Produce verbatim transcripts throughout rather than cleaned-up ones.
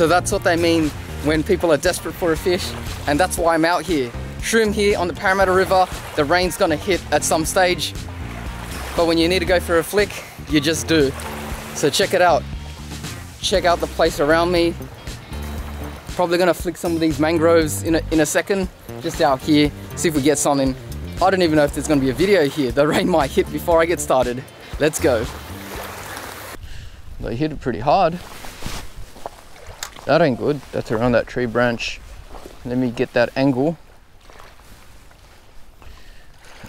So that's what they mean when people are desperate for a fish, and that's why I'm out here. Shroom here on the Parramatta River, the rain's gonna hit at some stage, but when you need to go for a flick, you just do. So check it out. Check out the place around me. Probably gonna flick some of these mangroves in a, in a second, just out here, see if we get something. I don't even know if there's gonna be a video here. The rain might hit before I get started. Let's go. They hit it pretty hard. That ain't good. That's around that tree branch. Let me get that angle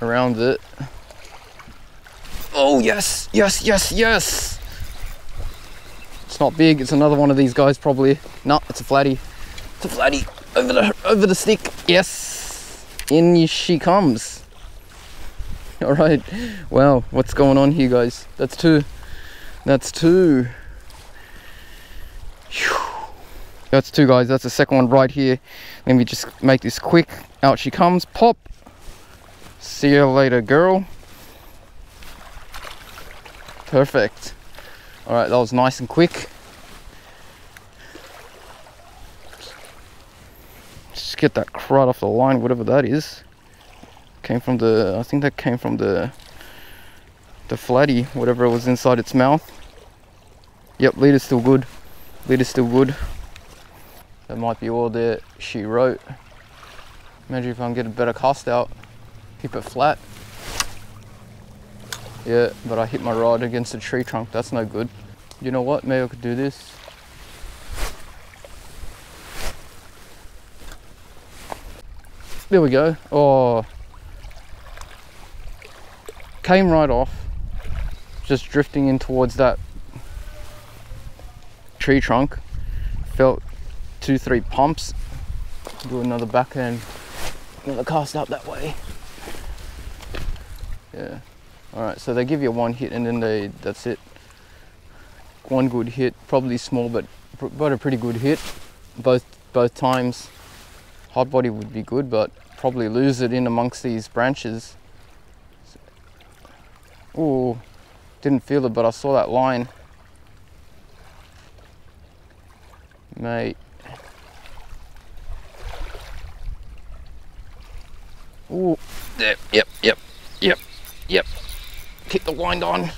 around it. Oh yes, yes, yes, yes. It's not big. It's another one of these guys probably. No, it's a flatty. It's a flatty over the over the stick. Yes, in she comes. All right. Wow, what's going on here, guys? That's two. That's two. Whew. That's two, guys. That's the second one right here. Let me just make this quick. Out she comes. Pop. See you later, girl. Perfect. All right, that was nice and quick. Just get that crud off the line, whatever that is. Came from the, I think that came from the, the flatty, whatever it was inside its mouth. Yep, leader's still good. Leader's still good. That might be all that she wrote. Imagine if I can get a better cast out. Keep it flat. Yeah, but I hit my rod against a tree trunk. That's no good. You know what? Maybe I could do this. There we go. Oh. Came right off. Just drifting in towards that tree trunk. Felt two, three pumps. Do another backhand. Another cast out that way. Yeah. Alright, so they give you one hit and then they, that's it. One good hit, probably small, but but a pretty good hit. Both both times. Hot body would be good, but probably lose it in amongst these branches. Ooh, didn't feel it, but I saw that line. Mate. Ooh, there, yep, yep, yep, yep. Keep the wind on.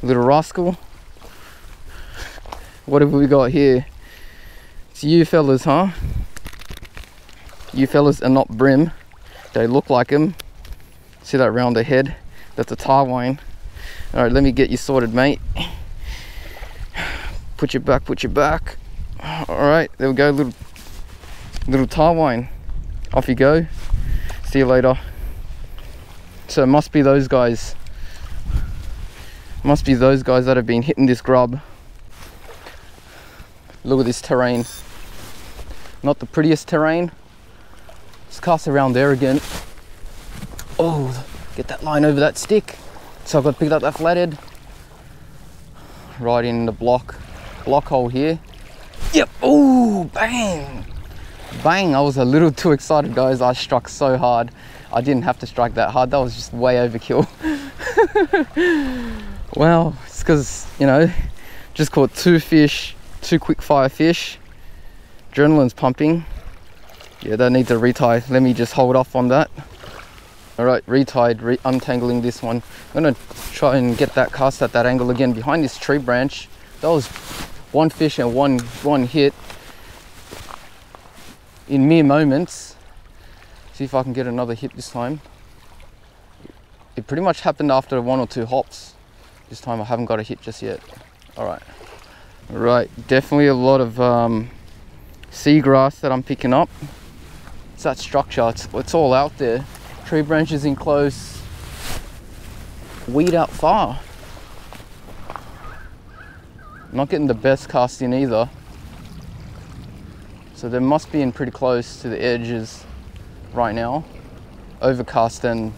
Little rascal. What have we got here? It's you fellas, huh? You fellas are not brim. They look like him. See that round the head? That's a tarwine. All right, let me get you sorted, mate. Put your back, put your back. All right, there we go, little, little tarwine. Off you go. See you later. So it must be those guys. Must be those guys that have been hitting this grub. Look at this terrain. Not the prettiest terrain. Let's cast around there again. Oh, get that line over that stick. So I've got to pick up that flathead. Right in the block, block hole here. Yep, oh, bang. Bang, I was a little too excited, guys. I struck so hard. I didn't have to strike that hard. That was just way overkill. Well, it's because, you know, just caught two fish, two quick fire fish. Adrenaline's pumping. Yeah, that needs a retie. Let me just hold off on that. All right, retied, re untangling this one. I'm gonna try and get that cast at that angle again behind this tree branch. That was one fish and one one hit in mere moments. See if I can get another hit this time. It pretty much happened after one or two hops. This time I haven't got a hit just yet. All right, all right. Definitely a lot of um, seagrass that I'm picking up. It's that structure. It's, it's all out there. Tree branches in close. Weed out far. I'm not getting the best cast in either. So they must be in pretty close to the edges right now. Overcast and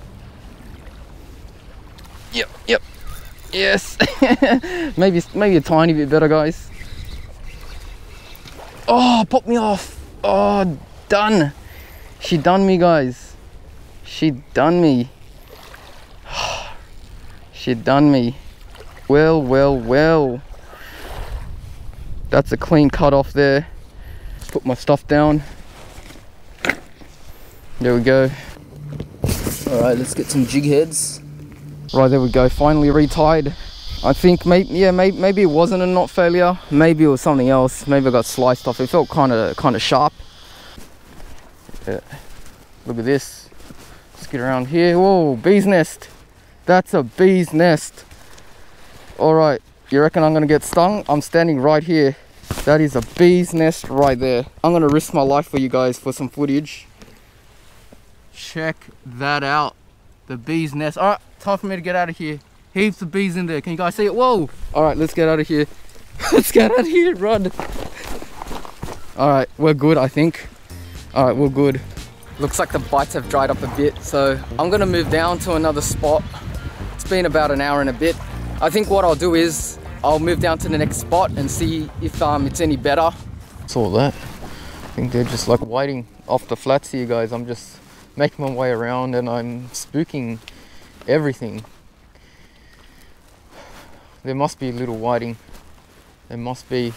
yep, yep, yes. maybe maybe a tiny bit better, guys. Oh, popped me off. Oh, done. She done me, guys. She done me. She done me. Well, well, well. That's a clean cut off there. Put my stuff down. There we go. Alright, let's get some jig heads. Right, there we go. Finally retied. I think maybe, yeah, maybe, maybe it wasn't a knot failure. Maybe it was something else. Maybe I got sliced off. It felt kind of kind of sharp. Yeah. Look at this. Let's get around here. Whoa, bee's nest. That's a bee's nest. All right, you reckon I'm gonna get stung? I'm standing right here. That is a bee's nest right there. I'm gonna risk my life for you guys for some footage. Check that out. The bee's nest. All right, time for me to get out of here. Heaps of bees in there. Can you guys see it? Whoa! All right, let's get out of here. Let's get out of here, run. All right, we're good, I think. All right, we're good. Looks like the bites have dried up a bit, so I'm gonna move down to another spot. It's been about an hour and a bit. I think what I'll do is I'll move down to the next spot and see if um, it's any better. What's all that? I think they're just like whiting off the flats here, guys. I'm just making my way around and I'm spooking everything. There must be a little whiting. There must be.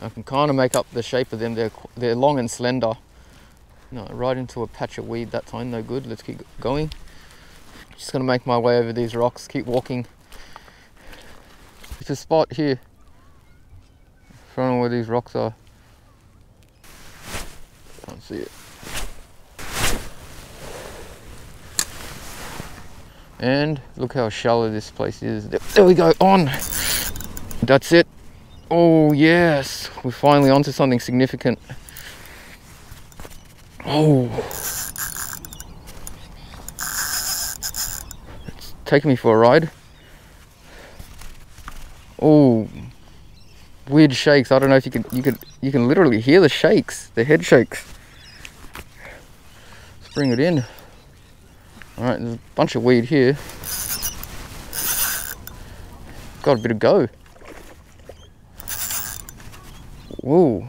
I can kind of make up the shape of them. They're, they're long and slender. No, right into a patch of weed that time. No good. Let's keep going. Just going to make my way over these rocks. Keep walking. There's a spot here in front of where these rocks are. Can't see it. And look how shallow this place is. There we go, on. That's it. Oh yes, we're finally onto something significant. Oh. It's taking me for a ride. Oh. Weird shakes. I don't know if you can you can you can literally hear the shakes, the head shakes. Let's bring it in. Alright, there's a bunch of weed here. Got a bit of go. Whoa.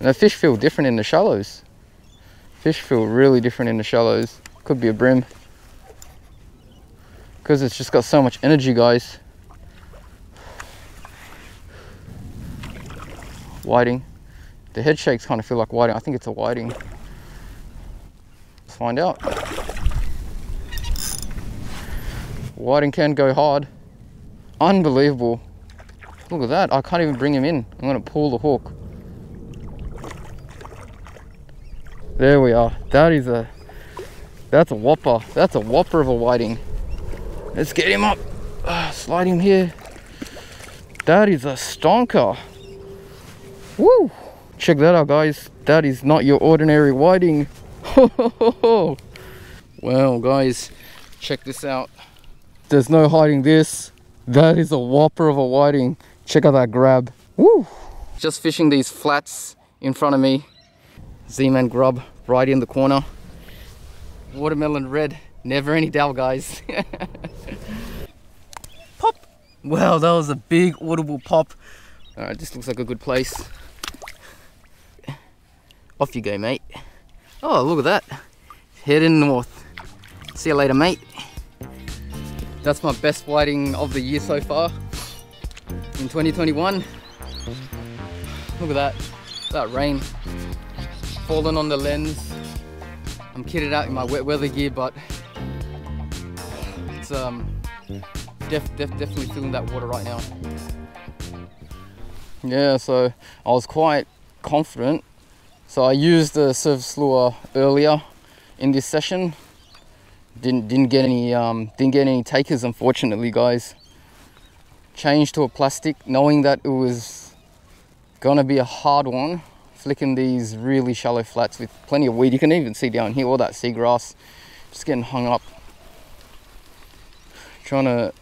Now fish feel different in the shallows. Fish feel really different in the shallows. Could be a brim. Because it's just got so much energy, guys. Whiting. The head shakes kind of feel like whiting. I think it's a whiting. Find out. Whiting can go hard. Unbelievable. Look at that. I can't even bring him in. I'm going to pull the hook. There we are. That is a, that's a whopper. That's a whopper of a whiting. Let's get him up. Uh, slide him here. That is a stonker. Woo. Check that out, guys. That is not your ordinary whiting. Well, guys, check this out. There's no hiding this. That is a whopper of a whiting. Check out that grab. Woo! Just fishing these flats in front of me. Z Man grub right in the corner. Watermelon red. Never any doubt, guys. Pop! Well, that was a big audible pop. Alright, this looks like a good place. Off you go, mate. Oh, look at that. Heading north. See you later, mate. That's my best whiting of the year so far in twenty twenty-one. Look at that. That rain falling on the lens. I'm kitted out in my wet weather gear, but it's um def def definitely feeling that water right now. Yeah, so I was quite confident. So I used the surface lure earlier in this session. Didn't didn't get any um, didn't get any takers, unfortunately, guys. Changed to a plastic, knowing that it was gonna be a hard one. Flicking these really shallow flats with plenty of weed. You can even see down here all that seagrass. Just getting hung up. Trying to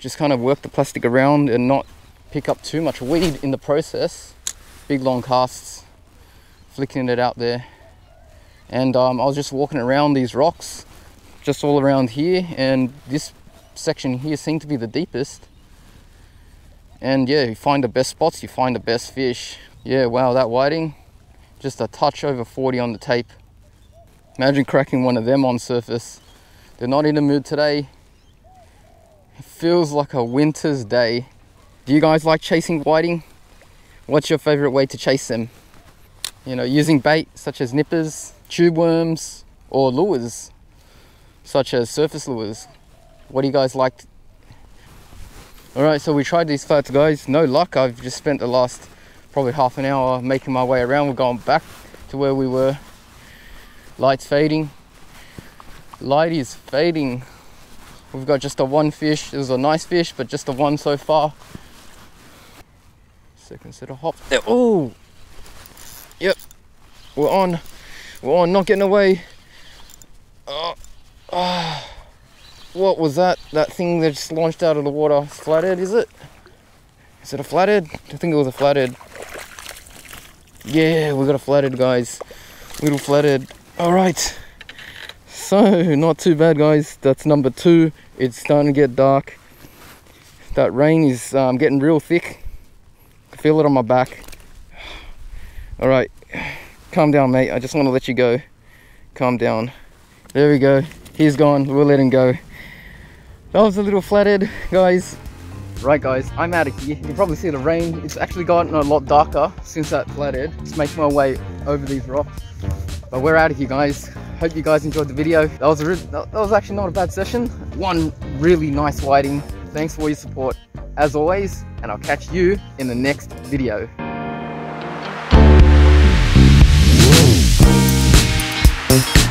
just kind of work the plastic around and not pick up too much weed in the process. Big long casts. Flicking it out there, and um, I was just walking around these rocks just all around here, and this section here seemed to be the deepest. And yeah, you find the best spots, you find the best fish. Yeah, wow, that whiting, just a touch over forty on the tape. Imagine cracking one of them on surface. They're not in the mood today. It feels like a winter's day. Do you guys like chasing whiting? What's your favorite way to chase them? You know, using bait such as nippers, tube worms, or lures such as surface lures. What do you guys like? All right, so we tried these flats, guys. No luck. I've just spent the last probably half an hour making my way around. We're going back to where we were. Light's fading. Light is fading. We've got just a one fish. It was a nice fish, but just a one so far. Second set of hop. Oh, yep. We're on. We're on. Not getting away. Oh, oh. What was that? That thing that just launched out of the water. Flathead, is it? Is it a flathead? I think it was a flathead. Yeah, we got a flathead, guys. Little flathead. All right. So, not too bad, guys. That's number two. It's starting to get dark. That rain is um, getting real thick. I feel it on my back. All right. Calm down, mate. I just want to let you go. Calm down. There we go. He's gone. We'll let him go. That was a little flathead, guys. Right, guys, I'm out of here. You can probably see the rain. It's actually gotten a lot darker since that flathead. Just making my way over these rocks. But we're out of here, guys. Hope you guys enjoyed the video. That was, a that was actually not a bad session. One really nice whiting. Thanks for your support, as always, and I'll catch you in the next video. Whoa.